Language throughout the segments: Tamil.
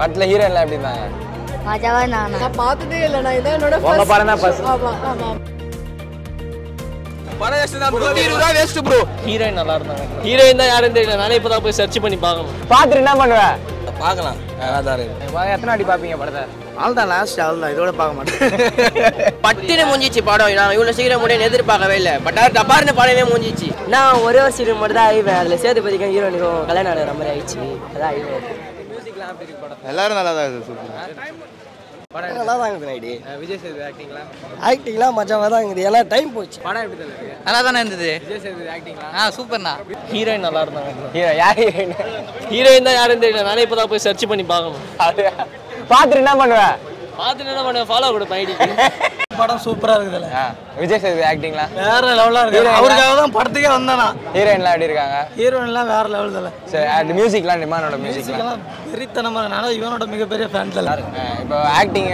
பட்ல ஹீரோ எல்லாம் எப்படி இருந்தாங்க? மஜாவா நானா. நான் பார்த்ததே இல்ல நான் இத என்னோட first. உங்க பாருங்க first. ஆமா ஆமா. பரதேசம் தான் ப்ரோ. ஹீரோடா வேஸ்ட் ப்ரோ. ஹீரோயின் நல்லா இருந்தாங்க. ஹீரோயின் தான் யாருன்னு தெரியல. நானே இப்பதான் போய் சர்ச் பண்ணி பார்க்கணும். பாத்து என்ன பண்ணுவ? பார்க்கலாம். யாராதாரு. எத்தனை அடி பாப்பீங்க படத்தை? அவ்வளவுதான் லாஸ்ட் அவ்வளவுதான் இதோட பார்க்க மாட்டேன். பட்டினு முடிஞ்சிச்சு படம். நான் இவ்வளவு சீக்கிரம் முடியன்னு எதிர்பார்க்கவே இல்லை. பட் அது டபார்னு படமே முடிஞ்சிச்சு. நான் ஒரே ஒரு சீன் மட்டும் தான் ஆயிவேன். அதில் சேதுபதிக்கும் ஹீரோனுக்கும் கல்யாணம் ஆகிற மாதிரி ஆயிடுச்சு. அதான் ஆயிடுவேன். மியூசிக்லாம் எப்படி இருக்கு படம்? எல்லாரும் நல்லா தான் இருக்குது. சூப்பர் படம் நல்லா தான் இருக்குது. ஐடி விஜய் சேது ஆக்டிங்லாம் மஜாவாக தான் இருக்குது. எல்லாம் டைம் போச்சு. படம் எப்படி தெரியுது? நல்லா தானே இருந்தது. விஜய் சேது ஆக்டிங்லாம் சூப்பர்ண்ணா. ஹீரோயின் நல்லா இருந்தாங்க. ஹீரோ யார் ஹீரோயின்? ஹீரோயின் தான் யாருன்னு தெரியல. நானே இப்பதான் போய் சர்ச் பண்ணி பார்க்கணும். அது பாத்து என்ன பண்ணுவ? பாத்து என்ன பண்ணுவ? ஃபாலோ கொடு பைடிக்கு. படம் சூப்பரா இருக்குதுல. விஜய் சேது ஆக்டிங்லாம் வேற லெவலா இருக்கு. அவர்காக தான் படத்துக்கே வந்தானா. ஹீரோயின்லாம் எப்படி இருக்காங்க? ஹீரோயின்லாம் வேற லெவல்ல. சரி அந்த மியூзикலாம் டிமானோட மியூзикலாம் பெரிதனமா நானோ இவனோட மிகப்பெரிய ஃபேன்ஸ் எல்லாம் இருக்கு. இப்போ ஆக்டிங்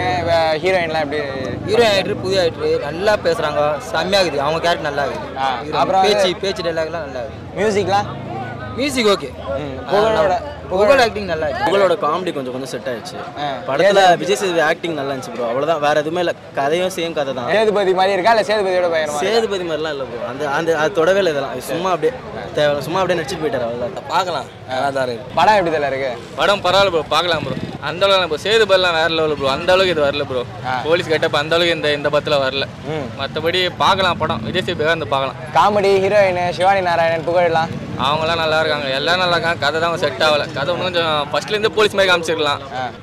ஹீரோயின்லாம் எப்படி? ஹீரோயின் ஐட்ரு புதிய ஐட்ரு நல்லா பேசுறாங்க. செமையா இருக்கு. அவங்க கேரக்டர் நல்லா இருக்கு. அப்புறம் பேச்சு டயலாக்லாம் நல்லா இருக்கு. மியூзикலாம் மியூзик ஓகே. புகழோட ஆக்டிங் நல்லா இருக்கு. புகழோட காமெடி கொஞ்சம் கொஞ்சம் செட் ஆயிடுச்சு படத்துல. விஜய் சேது ஆக்டிங் நல்லா இருந்துச்சு ப்ரோ. அவ்வளவுதான், வேற எதுவுமே இல்ல. கதையும் சேம் கதை தான். சேதுபதி மாதிரி இருக்கா? இல்ல சேதுபதியோட பயங்கரமா? சேதுபதி மாதிரிலாம் இல்ல ப்ரோ. அந்த அந்த அது தொடவே இல்லை. இதெல்லாம் சும்மா அப்படியே தேவையில்ல. சும்மா அப்படியே நடிச்சுட்டு போயிட்டாரு. அவ்வளவுதான். பார்க்கலாம் நல்லா இருக்கு. படம் எப்படி தான் இருக்கு? படம் பரவாயில்ல ப்ரோ. பார்க்கலாம் ப்ரோ. அந்த அளவுக்கு இப்போ சேதுபதிலாம் வேற லெவல் ப்ரோ. அந்த அளவுக்கு இது வரல ப்ரோ. போலீஸ் கட்டப்ப அந்த அளவுக்கு இந்த படத்துல வரல. மற்றபடி பார்க்கலாம் படம். விஜய் சேதுபதியாக இருந்து பார்க்கலாம். காமெடி ஹீரோயின் சிவானி நாராயணன் புகழலாம் அவங்களாம் நல்லா இருக்காங்க. எல்லாம் நல்லா இருக்காங்க. கதை தான் செட் ஆகலை. கதை ஒன்று கொஞ்சம் ஃபர்ஸ்ட்லேருந்து போலீஸ் மாதிரி காமிச்சிடலாம்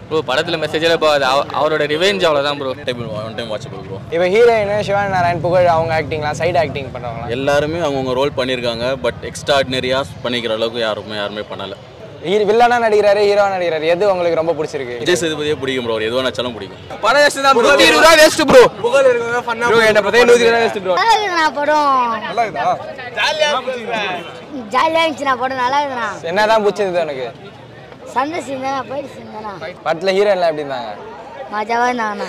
ப்ரோ. படத்தில் மெசேஜில் போகாது. அவரோட ரிவெஞ்ச் அவ்வளோதான் bro. One time watch bro. இப்போ ஹீரோயின் சிவானி நாராயண் புகழ் அவங்க ஆக்டிங்லாம் சைடு ஆக்டிங் பண்ணுவாங்க. எல்லாருமே அவங்கவுங்க ரோல் பண்ணியிருக்காங்க. பட் எக்ஸ்ட்ராடினரியாக பண்ணிக்கிற அளவுக்கு யாருமே பண்ணலை. வில்லனா நடிக்கிறாரு, ஹீரோவா நடிக்கிறாரு. எது உங்களுக்கு ரொம்ப பிடிச்சிருக்கு? விஜய் சேதுபதியே பிடிக்கும் ப்ரோ. எதுவா நடிச்சாலும் பிடிக்கும். பரதேசம் தான் ப்ரோ. ஹீரோவா வேஸ்ட் ப்ரோ. புகழ் இருக்கவே ஃபன்னா ப்ரோ. என்ன பதே நூதிரா வேஸ்ட் ப்ரோ. நல்லா படம் நல்லா இருக்குதா? ஜாலியா புடிச்சீங்க. ஜாலியா இருந்துச்சுனா படம் நல்லா இருக்குதா? என்னதான் பிடிச்சது உங்களுக்கு? சண்டை சீன் தான ஃபைட் சீன் தான. பட்ல ஹீரோ எல்லாம் எப்படி இருந்தாங்க? மஜாவா நானா.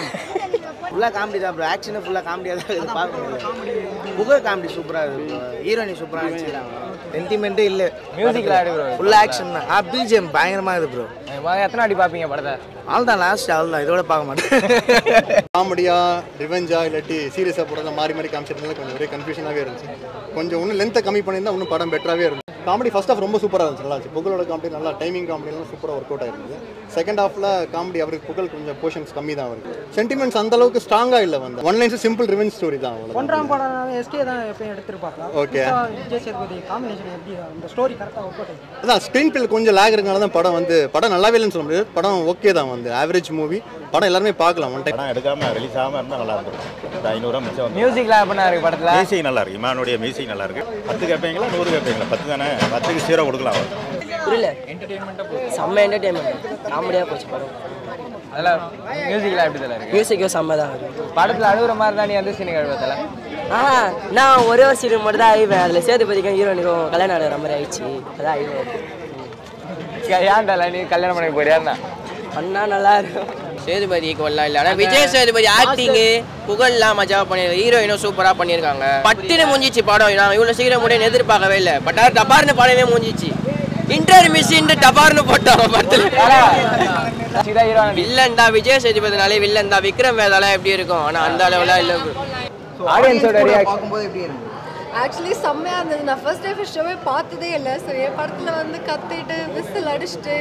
ஃபுல்லா காமெடி தான் ப்ரோ. ஆக்சன் ஃபுல்லா காமெடியா தான் இருக்கு. பாருங்க புகழ் காமெடி சூப்பரா இருக்கு. ஹீரோனி சூப்பரா நடிச்சிருக்காங்க. சென்டிமெண்ட்டே இல்லை. மியூசிக்லாம் ஆடி ப்ரோ. ஃபுல் ஆக்ஷன் தான். பிஜிஎம் பயங்கரமாக இருக்குது ப்ரோ. எத்தனை அடி பார்ப்பீங்க படத்தை? அவ்வளோதான் லாஸ்ட் அவ்வளோதான் இதோட பார்க்க மாட்டேன். காமெடியாக ரிவெஞ்சாக இல்லாட்டி சீரியஸாக போடுறதா மாறி காமிச்சிருந்தாலும் கொஞ்சம் ஒரே கன்ஃபியூஷனாகவே இருந்துச்சு. கொஞ்சம் ஒன்றும் லென்த்தை கம்மி பண்ணியிருந்தால் இன்னும் படம் பெட்டராகவே இருந்துச்சு. காமெடி ஃபர்ஸ்ட் ஹாஃப் ரொம்ப சூப்பராக இருந்துச்சு. நல்லா இருந்துச்சு. புகழோட காமெடி நல்லா டைமிங் காமெடிலாம் சூப்பராக ஒர்க் அவுட் ஆகிருந்தது. செகண்ட் ஹாஃபில் காமெடி அவருக்கு புகழ் கொஞ்சம் போர்ஷன்ஸ் கம்மி தான் இருக்குது. சென்டிமெண்ட்ஸ் அந்தளவுக்கு ஸ்ட்ராங்காக இல்லை. வந்து ஒன்லைன்ஸ் சிம்பிள் ரிவெஞ்ச் ஸ்டோரி தான். ஒன்றாம் படம் எஸ்கே தான் எப்பயும் எடுத்துருப்பாங்க. ஓகே அதான் ஸ்க்ரீன் பிளே கொஞ்சம் லேக் இருக்கனால தான் படம் வந்து படம் நல்லாவே இல்லைன்னு சொல்ல முடியாது. படம் ஓகே தான். வந்து ஆவரேஜ் மூவி. படம் எல்லாருமே பார்க்கலாம். ஒன் டைம் எடுக்காமல் ரிலீஸ் ஆகாமல் இருந்தால் நல்லா இருக்கும். $500 மிச்சம். மியூசிக்லாம் எப்படின்னா இருக்குது படத்தில்? மியூசிக் நல்லா இருக்குது. இமானுடைய மியூசிக் நல்லா இருக்குது. 10 கேட்பீங்களா 100 கேட்பீங்களா? 10 தானே. 10க்கு சீரோ கொடுக்கலாம். புரியல. என்டர்டெயின்மெண்ட்டாக போச்சு. செம்ம என்டர்டெயின்மெண்ட். காமெடியாக போச்சு படம். அதெல்லாம் மியூசிக்லாம் எப்படி தான் இருக்குது? மியூசிக்கும் செம்ம தான் இருக்குது. படத்தில் அழுகிற மாதிரி தான் நீ அந்த சீனுக்கு அழுவதில்ல? நான் ஒரே ஒரு சீன் மட்டும் தான் ஆயிவேன். அதில் சேதுபதிக்கும் ஹீரோனுக்கும் கல்யாணம் ஆகிற மாதிரி ஆயிடுச்சு. அதான் ஆயிடுவேன். ஏன்டா நீ கல்யாணம் பண்ணி போறியாண்ணா? பண்ணா நல்லா இருக்கும். சேதுபதி கொள்ளலாம் இல்லை. ஆனால் விஜய் சேதுபதி ஆக்டிங்கு புகழ்லாம் மஜாவாக பண்ணியிருக்காங்க. ஹீரோயினும் சூப்பராக பண்ணியிருக்காங்க. பட்டுன்னு முடிஞ்சிச்சு படம். நான் இவ்வளோ சீக்கிரம் முடியன்னு எதிர்பார்க்கவே இல்லை. பட் அது டபார்னு படமே முடிஞ்சிச்சு. இன்டர் மிஸ்ஸின்னு டபார்னு போட்டாங்க படத்தில். வில்லன் தான் விஜய் சேதுபதினாலே வில்லன் தான். விக்ரம் வேதாலாம் எப்படி இருக்கும்? ஆனால் அந்த அளவுலாம் இல்லை. பார்க்கும்போது எப்படி இருக்கு? ஆக்சுவலி செம்மையாக இருந்தது. நான் ஃபர்ஸ்ட் டைம் ஷோவே பார்த்ததே இல்லை. ஸோ என் படத்தில் வந்து கத்திட்டு விசில் அடிச்சுட்டு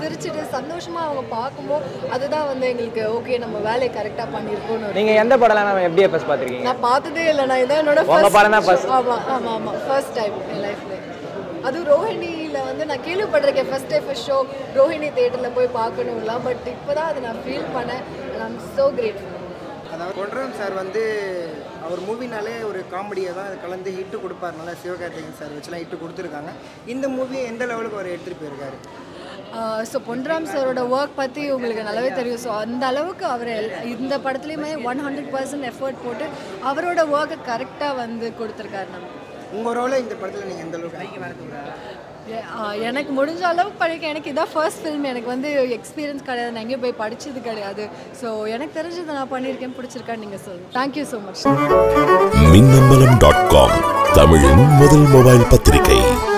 சிரிச்சுட்டு சந்தோஷமாக அவங்க பார்க்கும்போது அதுதான் வந்து எங்களுக்கு ஓகே நம்ம வேலையை கரெக்டாக பண்ணியிருக்கோம். நீங்கள் எந்த படம்லாம் நான் எப்படியே ஃபர்ஸ்ட் பார்த்துருக்கீங்க? நான் பார்த்ததே இல்லை. நான் இதான் என்னோட ஃபர்ஸ்ட். ஆமாம் ஆமாம் ஆமாம் ஃபர்ஸ்ட் டைம் என் லைஃப்ல. அதுவும் ரோஹிணியில் வந்து நான் கேள்விப்பட்டிருக்கேன் ஃபர்ஸ்ட் டைம் ஷோ ரோஹிணி தேட்டரில் போய் பார்க்கணும்லாம். பட் இப்போ தான் அதை நான் ஃபீல் பண்ணேன். I'm so grateful. அதாவது கொண்டரம் சார் வந்து அவர் மூவினாலே ஒரு காமெடியை தான் கலந்து ஹிட்டு கொடுப்பாருனால சிவகார்த்திகேயன் சார் வச்சுலாம் ஹிட்டு கொடுத்துருக்காங்க. இந்த மூவியை எந்த லெவலுக்கு அவர் எடுத்துகிட்டு போயிருக்காரு? ஸோ பொன்ராம் சாரோட ஒர்க் பற்றி உங்களுக்கு நல்லாவே தெரியும். ஸோ அந்த அளவுக்கு அவர் இந்த படத்துலையுமே 100% எஃபர்ட் போட்டு அவரோட ஒர்க்கை கரெக்டாக வந்து கொடுத்துருக்காரு. நம்ம உங்கள் ரோலை இந்த படத்தில் நீங்கள் எந்த அளவுக்கு? எனக்கு முடிஞ்ச அளவுக்கு படிக்க எனக்கு இதான் ஃபர்ஸ்ட் ஃபிலிம். எனக்கு வந்து எக்ஸ்பீரியன்ஸ் கிடையாது. நான் எங்கேயும் போய் படித்தது கிடையாது. ஸோ எனக்கு தெரிஞ்சது நான் பண்ணியிருக்கேன். பிடிச்சிருக்கான்னு நீங்கள் சொல்லுங்கள். Thank you so much. மின்னம்பலம்.com தமிழின் முதல் மொபைல் பத்திரிகை.